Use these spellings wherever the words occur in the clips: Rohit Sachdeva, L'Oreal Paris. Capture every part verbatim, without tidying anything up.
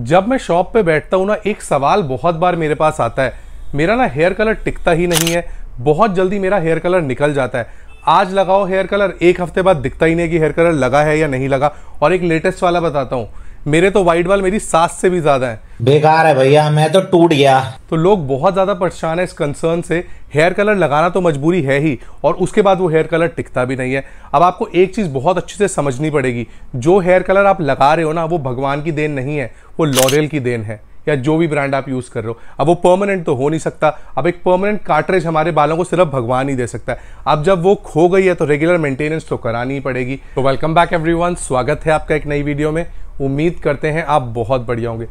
जब मैं शॉप पे बैठता हूँ ना, एक सवाल बहुत बार मेरे पास आता है, मेरा ना हेयर कलर टिकता ही नहीं है, बहुत जल्दी मेरा हेयर कलर निकल जाता है। आज लगाओ हेयर कलर, एक हफ्ते बाद दिखता ही नहीं कि हेयर कलर लगा है या नहीं लगा। और एक लेटेस्ट वाला बताता हूँ, मेरे तो वाइट बाल मेरी सास से भी ज्यादा है। बेकार है भैया, मैं तो टूट गया। तो लोग बहुत ज्यादा परेशान है इस कंसर्न से। हेयर कलर लगाना तो मजबूरी है ही, और उसके बाद वो हेयर कलर टिकता भी नहीं है। अब आपको एक चीज बहुत अच्छे से समझनी पड़ेगी, जो हेयर कलर आप लगा रहे हो ना, वो भगवान की देन नहीं है, वो लॉरियल की देन है, या जो भी ब्रांड आप यूज कर रहे हो। अब वो परमानेंट तो हो नहीं सकता। अब एक परमानेंट कार्ट्रेज हमारे बालों को सिर्फ भगवान ही दे सकता है। अब जब वो खो गई है तो रेगुलर मेंटेनेंस तो करानी ही पड़ेगी। तो वेलकम बैक एवरीवन, स्वागत है आपका एक नई वीडियो में। उम्मीद करते हैं आप बहुत बढ़िया होंगे।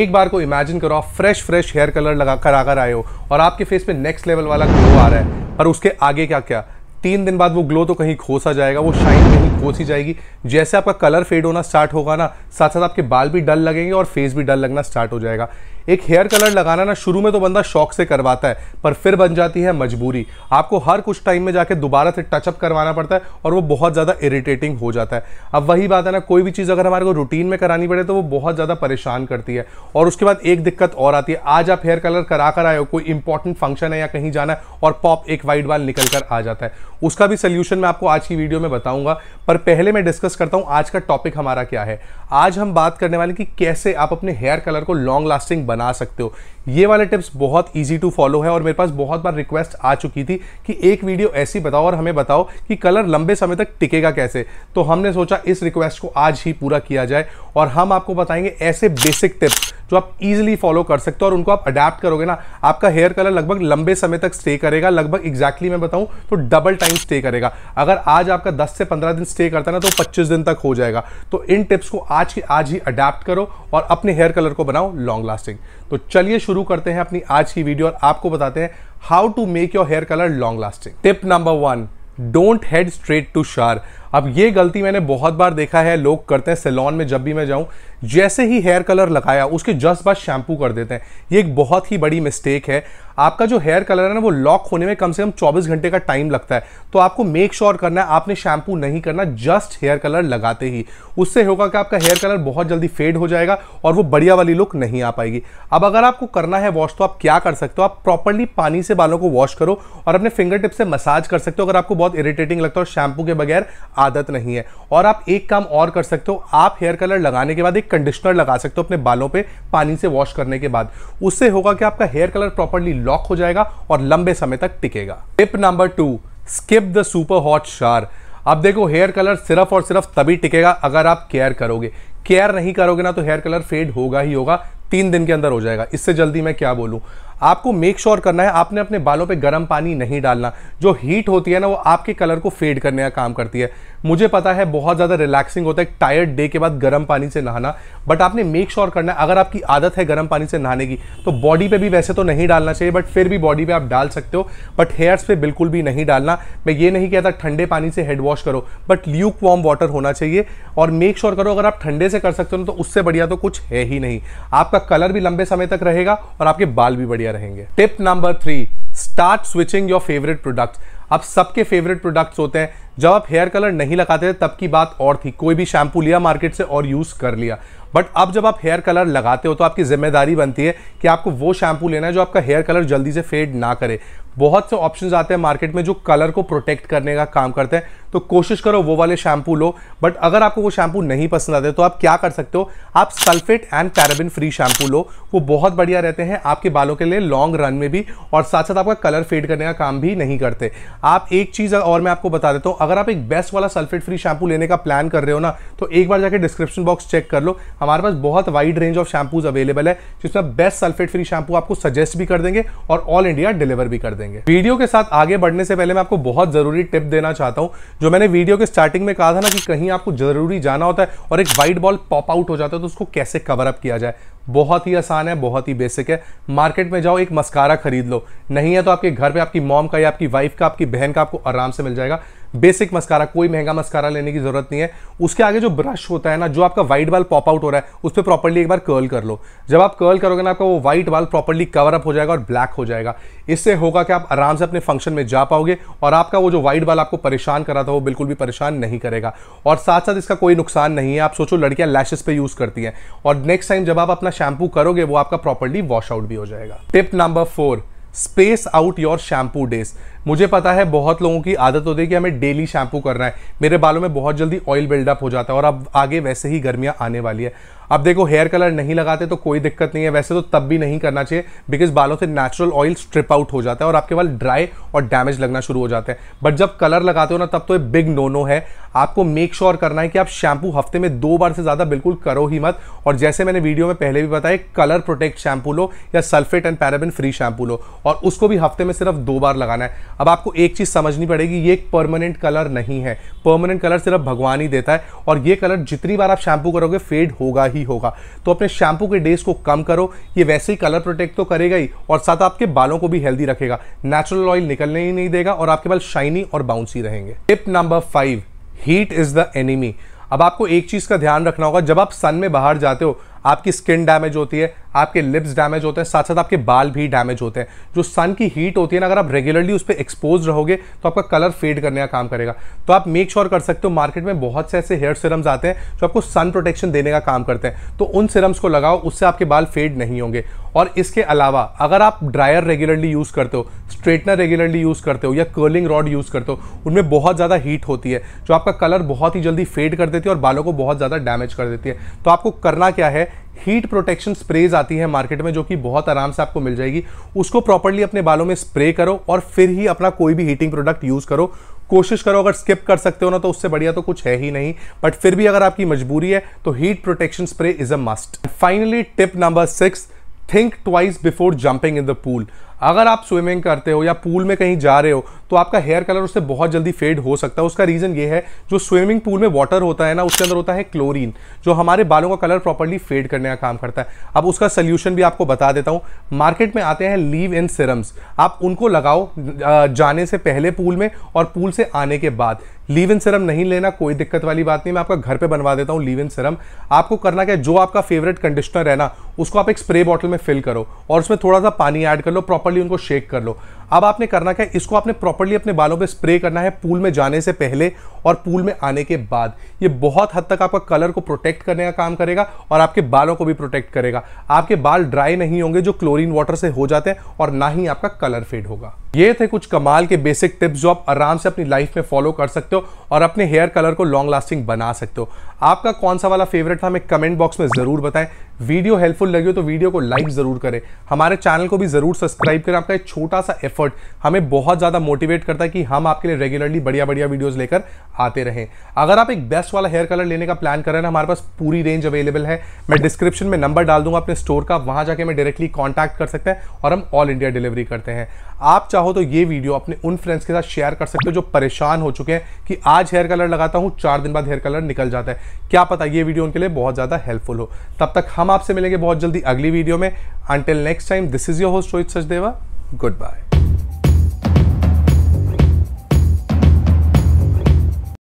एक बार को इमेजिन करो, आप फ्रेश फ्रेश हेयर कलर लगा कर आकर आए हो और आपके फेस पे नेक्स्ट लेवल वाला ग्लो आ रहा है, पर उसके आगे क्या क्या, तीन दिन बाद वो ग्लो तो कहीं खोसा जाएगा, वो शाइन कहीं खोसी जाएगी। जैसे आपका कलर फेड होना स्टार्ट होगा ना, साथ साथ आपके बाल भी डल लगेंगे और फेस भी डल लगना स्टार्ट हो जाएगा। एक हेयर कलर लगाना ना शुरू में तो बंदा शौक से करवाता है, पर फिर बन जाती है मजबूरी। आपको हर कुछ टाइम में जाके दोबारा से टचअप करवाना पड़ता है और वो बहुत ज़्यादा इरिटेटिंग हो जाता है। अब वही बात है ना, कोई भी चीज़ अगर हमारे को रूटीन में करानी पड़े तो वो बहुत ज़्यादा परेशान करती है। और उसके बाद एक दिक्कत और आती है, आज आप हेयर कलर करा कर आए हो, कोई इंपॉर्टेंट फंक्शन है या कहीं जाना है, और पॉप एक वाइट बाल निकल कर आ जाता है। उसका भी सोल्यूशन मैं आपको आज की वीडियो में बताऊंगा, पर पहले मैं डिस्कस करता हूं आज का टॉपिक हमारा क्या है। आज हम बात करने वाले कि कैसे आप अपने हेयर कलर को लॉन्ग लास्टिंग बना सकते हो। ये वाले टिप्स बहुत इजी टू फॉलो है और मेरे पास बहुत बार रिक्वेस्ट आ चुकी थी कि एक वीडियो ऐसी बताओ और हमें बताओ कि कलर लंबे समय तक टिकेगा कैसे। तो हमने सोचा इस रिक्वेस्ट को आज ही पूरा किया जाए और हम आपको बताएंगे ऐसे बेसिक टिप्स जो आप इजीली फॉलो कर सकते हो और उनको आप अडेप्ट करोगे ना, आपका हेयर कलर लगभग लंबे समय तक स्टे करेगा। लगभग एग्जैक्टली मैं बताऊं तो डबल टाइम स्टे करेगा। अगर आज आपका दस से पंद्रह दिन स्टे करता है ना, तो पच्चीस दिन तक हो जाएगा। तो इन टिप्स को आज के आज ही अडेप्ट करो और अपने हेयर कलर को बनाओ लॉन्ग लास्टिंग। तो चलिए शुरू करते हैं अपनी आज की वीडियो और आपको बताते हैं how to make your hair colour long lasting. Tip number one, don't head straight to shower. अब ये गलती मैंने बहुत बार देखा है, लोग करते हैं। सैलॉन में जब भी मैं जाऊं, जैसे ही हेयर कलर लगाया उसके जस्ट बाद शैम्पू कर देते हैं। ये एक बहुत ही बड़ी मिस्टेक है। आपका जो हेयर कलर है ना, वो लॉक होने में कम से कम चौबीस घंटे का टाइम लगता है, तो आपको मेक श्योर करना है आपने शैम्पू नहीं करना, जस्ट हेयर कलर लगाते ही। उससे होगा कि आपका हेयर कलर बहुत जल्दी फेड हो जाएगा और वो बढ़िया वाली लुक नहीं आ पाएगी। अब अगर आपको करना है वॉश, तो आप क्या कर सकते हो, आप प्रॉपरली पानी से बालों को वॉश करो और अपने फिंगर टिप से मसाज कर सकते हो अगर आपको बहुत इरिटेटिंग लगता है और शैम्पू के बगैर आदत नहीं है। और आप एक काम और कर सकते हो, आप हेयर कलर लगाने के बाद एक कंडीशनर लगा सकते हो अपने बालों पे पानी से वॉश करने के बाद। उससे होगा कि आपका हेयर कलर प्रॉपर्ली लॉक हो जाएगा और लंबे समय तक टिकेगा। Tip number two, skip the super hot shower. अब देखो, हेयर कलर सिर्फ और सिर्फ तभी टिकेगा अगर आप केयर करोगे। केयर नहीं करोगे ना तो हेयर कलर फेड होगा ही होगा, तीन दिन के अंदर हो जाएगा। इससे जल्दी मैं क्या बोलूं, आपको मेक श्योर करना है आपने अपने बालों पे गर्म पानी नहीं डालना। जो हीट होती है ना, वो आपके कलर को फेड करने का काम करती है। मुझे पता है बहुत ज़्यादा रिलैक्सिंग होता है एक टायर्ड डे के बाद गर्म पानी से नहाना, बट आपने मेक श्योर करना है अगर आपकी आदत है गर्म पानी से नहाने की तो बॉडी पे भी वैसे तो नहीं डालना चाहिए, बट फिर भी बॉडी पे आप डाल सकते हो, बट हेयर्स पे बिल्कुल भी नहीं डालना। मैं ये नहीं कहता ठंडे पानी से हेड वॉश करो, बट ल्यूक वार्म वाटर होना चाहिए। और मेक श्योर करो अगर आप ठंडे से कर सकते हो ना, तो उससे बढ़िया तो कुछ है ही नहीं। आपका कलर भी लंबे समय तक रहेगा और आपके बाल भी बढ़िया रहेंगे। Tip number three, start switching your favourite products. अब सबके फेवरेट प्रोडक्ट्स होते हैं। जब आप हेयर कलर नहीं लगाते थे तब की बात और थी, कोई भी शैम्पू लिया मार्केट से और यूज़ कर लिया, बट अब जब आप हेयर कलर लगाते हो तो आपकी जिम्मेदारी बनती है कि आपको वो शैम्पू लेना है जो आपका हेयर कलर जल्दी से फेड ना करे। बहुत से ऑप्शंस आते हैं मार्केट में जो कलर को प्रोटेक्ट करने का काम करते हैं, तो कोशिश करो वो वाले शैम्पू लो। बट अगर आपको वो शैम्पू नहीं पसंद आते तो आप क्या कर सकते हो, आप sulphate and paraben free shampoo लो, वो बहुत बढ़िया रहते हैं आपके बालों के लिए लॉन्ग रन में भी, और साथ साथ आपका कलर फेड करने का काम भी नहीं करते। आप एक चीज़ और मैं आपको बता देता हूँ, अगर आप एक बेस्ट वाला सल्फेट फ्री शैम्पू लेने का प्लान कर रहे हो ना, तो एक बार जाके डिस्क्रिप्शन बॉक्स चेक कर लो। हमारे पास बहुत wide range of shampoos available है जिसमें बेस्ट सल्फेट फ्री शैम्पू आपको सजेस्ट भी कर देंगे और ऑल इंडिया डिलीवर भी कर देंगे। वीडियो के साथ आगे बढ़ने से पहले मैं आपको बहुत जरूरी टिप देना चाहता हूं, जो मैंने वीडियो के स्टार्टिंग में कहा था ना कि कहीं आपको जरूरी जाना होता है और एक वाइट बॉल पॉप आउट हो जाता है, तो उसको कैसे कवर अप किया जाए। बहुत ही आसान है, बहुत ही बेसिक है। मार्केट में जाओ, एक मस्कारा खरीद लो, नहीं है तो आपके घर पे आपकी मॉम का या आपकी वाइफ का, आपकी बहन का आपको आराम से मिल जाएगा। बेसिक मस्कारा, कोई महंगा मस्कारा लेने की जरूरत नहीं है। उसके आगे जो ब्रश होता है ना, जो आपका वाइट बाल पॉप आउट हो रहा है, उस पर प्रॉपर्ली एक बार कर्ल कर लो। जब आप कर्ल करोगे ना, आपका वो वाइट बाल प्रॉपर्ली कवर अप हो जाएगा और ब्लैक हो जाएगा। इससे होगा कि आप आराम से अपने फंक्शन में जा पाओगे और आपका वो जो वाइट बाल आपको परेशान कर रहा था वो बिल्कुल भी परेशान नहीं करेगा। और साथ साथ इसका कोई नुकसान नहीं है। आप सोचो लड़कियां लैशेस पे यूज करती हैं, और नेक्स्ट टाइम जब आप अपना शैम्पू करोगे वो आपका प्रॉपर्ली वॉश आउट भी हो जाएगा। Tip number four, space out your shampoo days. मुझे पता है बहुत लोगों की आदत होती है कि हमें डेली शैम्पू करना है, मेरे बालों में बहुत जल्दी ऑयल बिल्डअप हो जाता है, और अब आगे वैसे ही गर्मियां आने वाली है। अब देखो हेयर कलर नहीं लगाते तो कोई दिक्कत नहीं है, वैसे तो तब भी नहीं करना चाहिए बिकॉज बालों से नेचुरल ऑयल स्ट्रिप आउट हो जाता है और आपके बाल ड्राई और डैमेज लगना शुरू हो जाते हैं। बट जब कलर लगाते हो ना, तब तो ये बिग नो नो है। आपको मेक श्योर करना है कि आप शैम्पू हफ्ते में दो बार से ज़्यादा बिल्कुल करो ही मत। और जैसे मैंने वीडियो में पहले भी बताया, कलर प्रोटेक्ट शैम्पू लो या sulphate and paraben free shampoo लो, और उसको भी हफ्ते में सिर्फ दो बार लगाना है। अब आपको एक चीज़ समझनी पड़ेगी, ये एक परमानेंट कलर नहीं है। परमानेंट कलर सिर्फ भगवान ही देता है, और ये कलर जितनी बार आप शैम्पू करोगे फेड होगा ही होगा। तो अपने शैम्पू के डेज को कम करो। ये वैसे ही कलर प्रोटेक्ट तो करेगा ही, और साथ आपके बालों को भी हेल्दी रखेगा, नेचुरल ऑयल निकलने ही नहीं देगा, और आपके बाल शाइनी और बाउंसी रहेंगे। Tip number five, heat is the enemy. अब आपको एक चीज़ का ध्यान रखना होगा, जब आप सन में बाहर जाते हो आपकी स्किन डैमेज होती है, आपके लिप्स डैमेज होते हैं, साथ साथ आपके बाल भी डैमेज होते हैं। जो सन की हीट होती है ना, अगर आप रेगुलरली उस पर एक्सपोज रहोगे तो आपका कलर फेड करने का काम करेगा। तो आप मेक श्योर कर सकते हो, मार्केट में बहुत से ऐसे हेयर सिरम्स आते हैं जो आपको सन प्रोटेक्शन देने का काम करते हैं, तो उन सिरम्स को लगाओ, उससे आपके बाल फेड नहीं होंगे। और इसके अलावा अगर आप ड्रायर रेगुलरली यूज़ करते हो, स्ट्रेटनर रेगुलरली यूज़ करते हो, या कर्लिंग रॉड यूज़ करते हो, उनमें बहुत ज़्यादा हीट होती है जो आपका कलर बहुत ही जल्दी फेड कर देती है और बालों को बहुत ज़्यादा डैमेज कर देती है। तो आपको करना क्या है, हीट प्रोटेक्शन स्प्रेज आती है मार्केट में जो कि बहुत आराम से आपको मिल जाएगी, उसको प्रॉपर्ली अपने बालों में स्प्रे करो और फिर ही अपना कोई भी हीटिंग प्रोडक्ट यूज़ करो। कोशिश करो, अगर स्किप कर सकते हो ना तो उससे बढ़िया तो कुछ है ही नहीं, बट फिर भी अगर आपकी मजबूरी है तो heat protection spray is a must. Finally tip number six, think twice before jumping in the pool. अगर आप स्विमिंग करते हो या पूल में कहीं जा रहे हो तो आपका हेयर कलर उससे बहुत जल्दी फेड हो सकता है। उसका रीज़न ये है, जो स्विमिंग पूल में वाटर होता है ना, उसके अंदर होता है क्लोरीन, जो हमारे बालों का कलर प्रॉपर्ली फेड करने का काम करता है। अब उसका सोल्यूशन भी आपको बता देता हूँ। मार्केट में आते हैं लीव इन सिरम्स, आप उनको लगाओ जाने से पहले पूल में और पूल से आने के बाद। लीव इन सिरम नहीं लेना कोई दिक्कत वाली बात नहीं, मैं आपका घर पे बनवा देता हूँ लीव इन सिरम। आपको करना क्या है, जो आपका फेवरेट कंडीशनर है ना, उसको आप एक स्प्रे बॉटल में फिल करो और उसमें थोड़ा सा पानी ऐड कर लो, प्रॉपर्ली उनको शेक कर लो। अब आपने करना क्या है, इसको आपने प्रॉपर्ली अपने बालों पे स्प्रे करना है, पूल में जाने से पहले और पूल में आने के बाद। ये बहुत हद तक आपका कलर को प्रोटेक्ट करने का काम करेगा और आपके बालों को भी प्रोटेक्ट करेगा। आपके बाल ड्राई नहीं होंगे जो क्लोरीन वाटर से हो जाते हैं, और ना ही आपका कलर फेड होगा। ये थे कुछ कमाल के बेसिक टिप्स जो आप आराम से अपनी लाइफ में फॉलो कर सकते हो और अपने हेयर कलर को लॉन्ग लास्टिंग बना सकते हो। आपका कौन सा वाला फेवरेट था हमें कमेंट बॉक्स में ज़रूर बताएं। वीडियो हेल्पफुल लगी हो तो वीडियो को लाइक ज़रूर करें, हमारे चैनल को भी ज़रूर सब्सक्राइब करें। आपका एक छोटा सा एफर्ट हमें बहुत ज़्यादा मोटिवेट करता है कि हम आपके लिए रेगुलरली बढ़िया बढ़िया वीडियोस लेकर आते रहें। अगर आप एक बेस्ट वाला हेयर कलर लेने का प्लान कर रहे हैं, हमारे पास पूरी रेंज अवेलेबल है। मैं डिस्क्रिप्शन में नंबर डाल दूंगा अपने स्टोर का, वहाँ जाके मैं डायरेक्टली कॉन्टैक्ट कर सकते हैं और हम ऑल इंडिया डिलीवरी करते हैं। आप चाहो तो ये वीडियो अपने उन फ्रेंड्स के साथ शेयर कर सकते हो जो परेशान हो चुके हैं कि आज हेयर कलर लगाता हूँ, चार दिन बाद हेयर कलर निकल जाता है, क्या पता ये वीडियो उनके लिए बहुत ज़्यादा हेल्पफुल हो। तब तक हम आपसे मिलेंगे बहुत जल्दी अगली वीडियो में। Until next time, this is your host Rohit Sachdeva. Good bye.